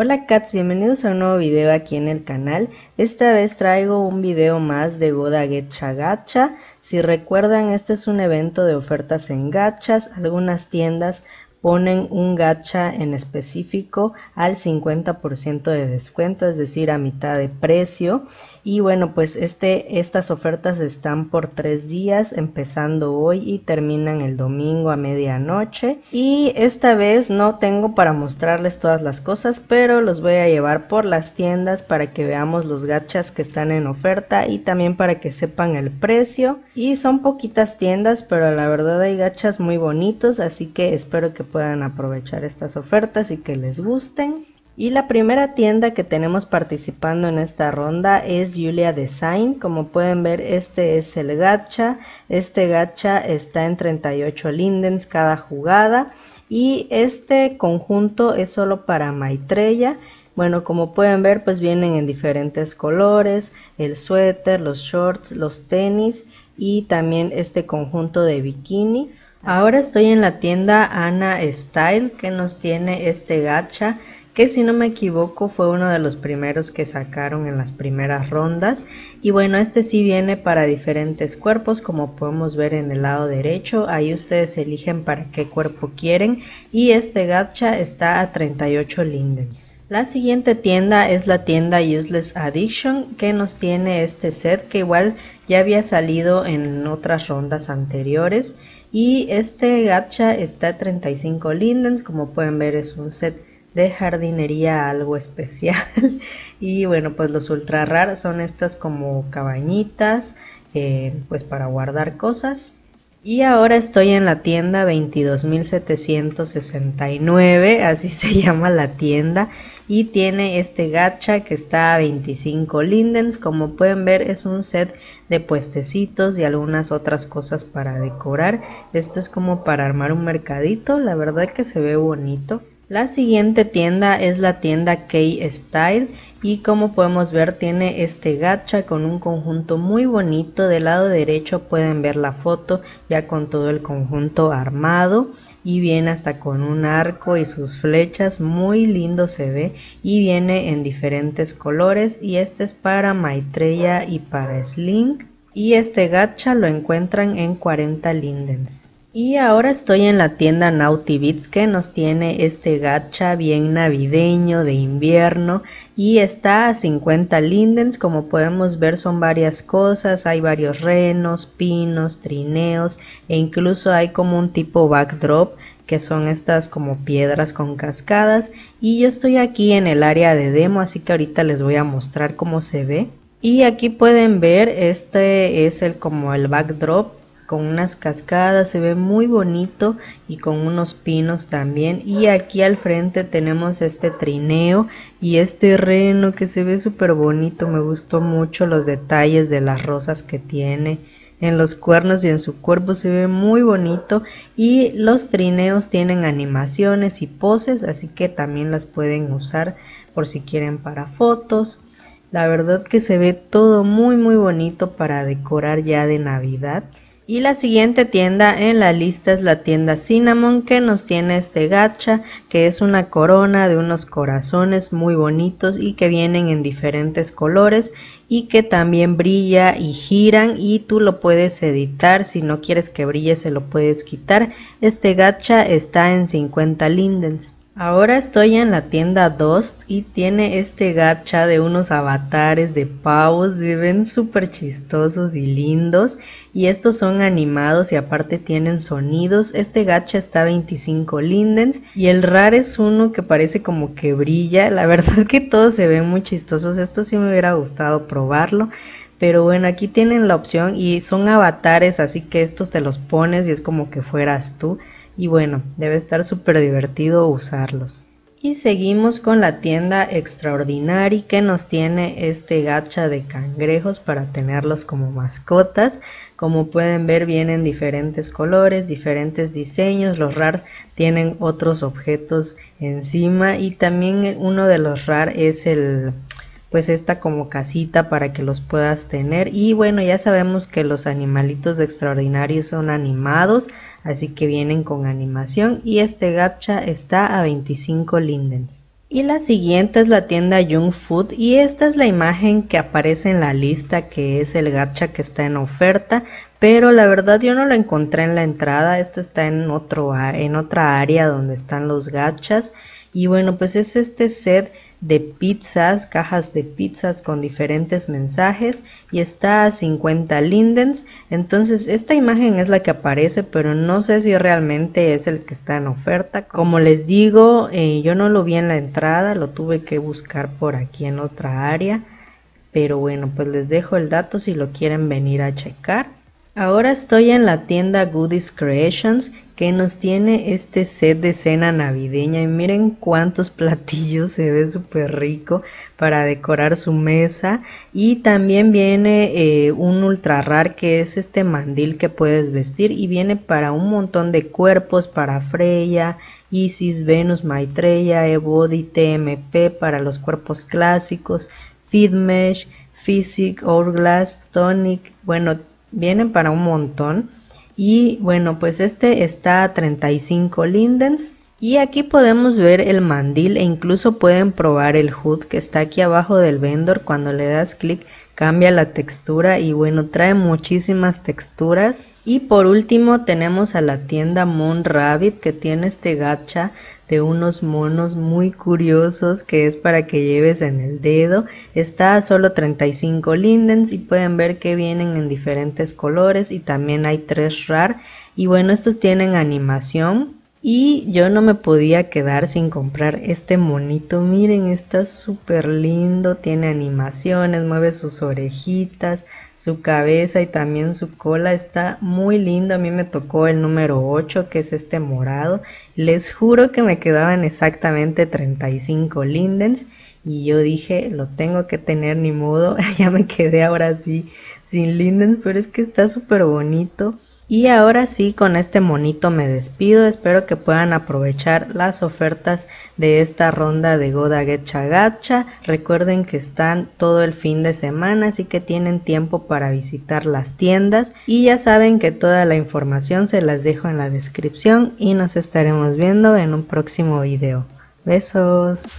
Hola cats, bienvenidos a un nuevo video aquí en el canal. Esta vez traigo un video más de Gotta Getcha Gacha. Si recuerdan, este es un evento de ofertas en gachas. Algunas tiendas ponen un gacha en específico al 50% de descuento, es decir, a mitad de precio. Y bueno, pues estas ofertas están por 3 días, empezando hoy y terminan el domingo a medianoche. Y esta vez no tengo para mostrarles todas las cosas, pero los voy a llevar por las tiendas para que veamos los gachas que están en oferta y también para que sepan el precio. Y son poquitas tiendas, pero la verdad hay gachas muy bonitos, así que espero que puedan aprovechar estas ofertas y que les gusten. Y la primera tienda que tenemos participando en esta ronda es Giulia Design. Como pueden ver, este es el gacha. Este gacha está en 38 lindens cada jugada y este conjunto es solo para Maitreya. Bueno, como pueden ver, pues vienen en diferentes colores, el suéter, los shorts, los tenis y también este conjunto de bikini. Ahora estoy en la tienda Anna Style, que nos tiene este gacha, que si no me equivoco fue uno de los primeros que sacaron en las primeras rondas. Y bueno, este sí viene para diferentes cuerpos, como podemos ver en el lado derecho. Ahí ustedes eligen para qué cuerpo quieren y este gacha está a 38 lindens. La siguiente tienda es la tienda Useless Addiction, que nos tiene este set que igual ya había salido en otras rondas anteriores. Y este gacha está a 35 lindens, como pueden ver es un set de jardinería algo especial. Y bueno, pues los ultra raros son estas como cabañitas, pues para guardar cosas. Y ahora estoy en la tienda 22.769, así se llama la tienda, y tiene este gacha que está a 25 lindens. Como pueden ver es un set de puestecitos y algunas otras cosas para decorar. Esto es como para armar un mercadito, la verdad que se ve bonito. La siguiente tienda es la tienda K-Style y como podemos ver tiene este gacha con un conjunto muy bonito. Del lado derecho pueden ver la foto ya con todo el conjunto armado y viene hasta con un arco y sus flechas, muy lindo se ve, y viene en diferentes colores y este es para Maitreya y para Slink y este gacha lo encuentran en 40 lindens. Y ahora estoy en la tienda Naughty Bits, que nos tiene este gacha bien navideño de invierno y está a 50 lindens. Como podemos ver son varias cosas, hay varios renos, pinos, trineos e incluso hay como un tipo backdrop, que son estas como piedras con cascadas. Y yo estoy aquí en el área de demo, así que ahorita les voy a mostrar cómo se ve. Y aquí pueden ver, este es como el backdrop con unas cascadas, se ve muy bonito y con unos pinos también. Y aquí al frente tenemos este trineo y este reno que se ve súper bonito. Me gustó mucho los detalles de las rosas que tiene en los cuernos y en su cuerpo, se ve muy bonito. Y los trineos tienen animaciones y poses, así que también las pueden usar por si quieren para fotos. La verdad que se ve todo muy muy bonito para decorar ya de Navidad. Y la siguiente tienda en la lista es la tienda Cinnamon, que nos tiene este gacha que es una corona de unos corazones muy bonitos y que vienen en diferentes colores y que también brilla y giran y tú lo puedes editar, si no quieres que brille se lo puedes quitar. Este gacha está en 50 lindens. Ahora estoy en la tienda DUST y tiene este gacha de unos avatares de pavos, se ven súper chistosos y lindos y estos son animados y aparte tienen sonidos. Este gacha está a 25 lindens y el raro es uno que parece como que brilla, la verdad que todos se ven muy chistosos, esto sí me hubiera gustado probarlo. Pero bueno, aquí tienen la opción y son avatares, así que estos te los pones y es como que fueras tú. Y bueno, debe estar súper divertido usarlos. Y seguimos con la tienda Extraordinary, que nos tiene este gacha de cangrejos para tenerlos como mascotas. Como pueden ver vienen diferentes colores, diferentes diseños. Los rares tienen otros objetos encima y también uno de los rares es pues esta como casita para que los puedas tener. Y bueno, ya sabemos que los animalitos de Extraordinarios son animados, así que vienen con animación y este gacha está a 25 lindens. Y la siguiente es la tienda Junk Food y esta es la imagen que aparece en la lista, que es el gacha que está en oferta, pero la verdad yo no lo encontré en la entrada. Esto está en otra área donde están los gachas. Y bueno, pues es este set de pizzas, cajas de pizzas con diferentes mensajes, y está a 50 lindens. Entonces esta imagen es la que aparece, pero no sé si realmente es el que está en oferta. Como les digo, yo no lo vi en la entrada, lo tuve que buscar por aquí en otra área, pero bueno, pues les dejo el dato si lo quieren venir a checar. Ahora estoy en la tienda Goodies Creations, que nos tiene este set de cena navideña, y miren cuántos platillos, se ve súper rico para decorar su mesa. Y también viene un ultra rar, que es este mandil que puedes vestir, y viene para un montón de cuerpos, para Freya, Isis, Venus, Maitreya, Ebody, TMP, para los cuerpos clásicos, Fitmesh, Physic, Hourglass, Tonic, bueno, vienen para un montón. Y bueno, pues este está a 35 lindens. Y aquí podemos ver el mandil, e incluso pueden probar el hood que está aquí abajo del vendor. Cuando le das clic cambia la textura, y bueno, trae muchísimas texturas. Y por último tenemos a la tienda Moon Rabbit, que tiene este gacha de unos monos muy curiosos, que es para que lleves en el dedo. Está a solo 35 lindens y pueden ver que vienen en diferentes colores, y también hay 3 rar. Y bueno, estos tienen animación, y yo no me podía quedar sin comprar este monito. Miren, está súper lindo, tiene animaciones, mueve sus orejitas, su cabeza y también su cola. Está muy lindo. A mí me tocó el número 8, que es este morado. Les juro que me quedaban exactamente 35 lindens y yo dije, lo tengo que tener, ni modo. Ya me quedé ahora sí sin lindens, pero es que está súper bonito. Y ahora sí, con este monito me despido. Espero que puedan aprovechar las ofertas de esta ronda de Gotta Getcha Gacha. Recuerden que están todo el fin de semana, así que tienen tiempo para visitar las tiendas. Y ya saben que toda la información se las dejo en la descripción, y nos estaremos viendo en un próximo video. Besos.